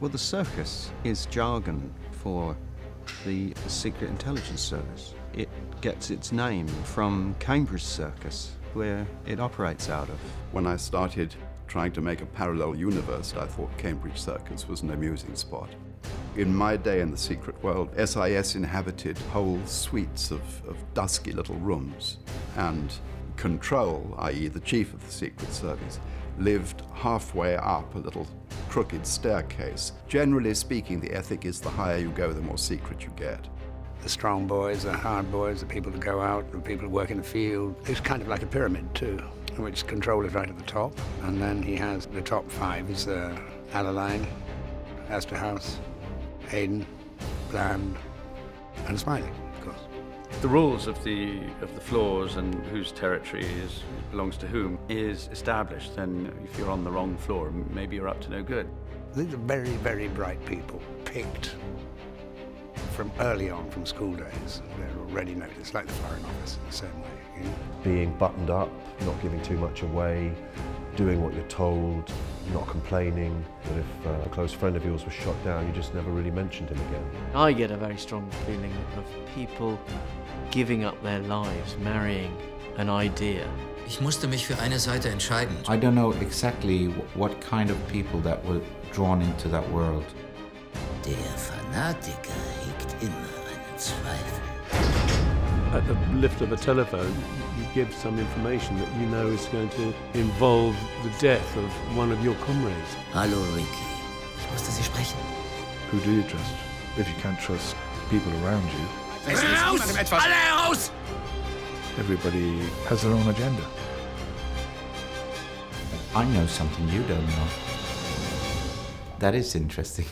Well, the circus is jargon for the Secret Intelligence Service. It gets its name from Cambridge Circus, where it operates out of. When I started trying to make a parallel universe, I thought Cambridge Circus was an amusing spot. In my day in the secret world, SIS inhabited whole suites of dusky little rooms, and Control, i.e. the chief of the Secret Service, lived halfway up a little crooked staircase. Generally speaking, the ethic is the higher you go, the more secret you get. The strong boys, the hard boys, the people who go out, the people who work in the field. It's kind of like a pyramid, too, in which Control is right at the top. And then he has the top five. It's Adeline, Astor House, Hayden, Bland, and Smiley, of course. The rules of the floors and whose territory belongs to whom is established. And if you're on the wrong floor, maybe you're up to no good. These are very, very bright people, picked from early on, from school days. They're already noticed, like the Foreign Office in the same way. You know? Being buttoned up, not giving too much away, doing what you're told, not complaining. That if a close friend of yours was shot down, you just never really mentioned him again. I get a very strong feeling of people giving up their lives, marrying an idea. Ich musste mich für eine Seite entscheiden. I don't know exactly what kind of people that were drawn into that world. Der Fanatiker hegt immer einen Zweifel. At the lift of a telephone, you give some information that you know is going to involve the death of one of your comrades. Hallo Ricky, ich musste Sie sprechen. Who do you trust? If you can't trust people around you. Raus! Alle raus! Everybody has their own agenda. I know something you don't know. That is interesting.